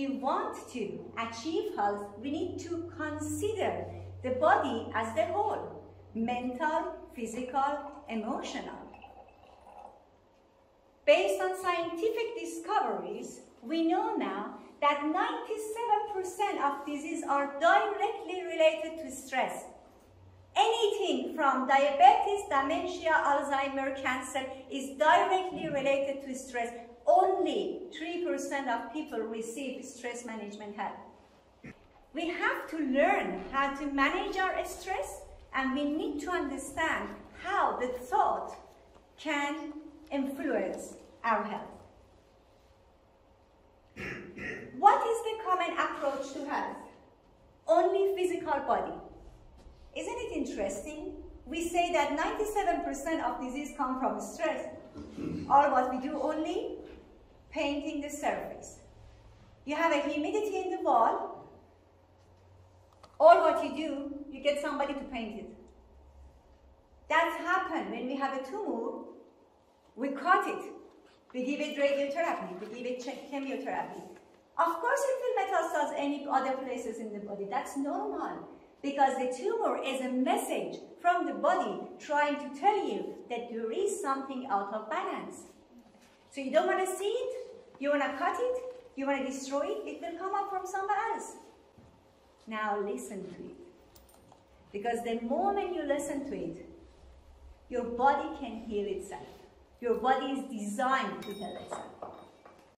we want to achieve health, we need to consider the body as the whole, mental, physical, emotional. Based on scientific discoveries, we know now that 97% of diseases are directly related to stress. Anything from diabetes, dementia, Alzheimer's, cancer is directly related to stress. Only 3% of people receive stress management help. We have to learn how to manage our stress, and we need to understand how the thought can influence our health. What is the common approach to health? Only physical body. Isn't it interesting? We say that 97% of disease come from stress. Or what we do only? Painting the surface. You have a humidity in the wall. All what you do, you get somebody to paint it. That's happened when we have a tumor. We cut it. We give it radiotherapy. We give it chemotherapy. Of course it will metastasize any other places in the body. That's normal. Because the tumor is a message from the body trying to tell you that there is something out of balance. So you don't want to see it, you want to cut it, you want to destroy it, it will come up from somewhere else. Now listen to it. Because the moment you listen to it, your body can heal itself. Your body is designed to heal itself.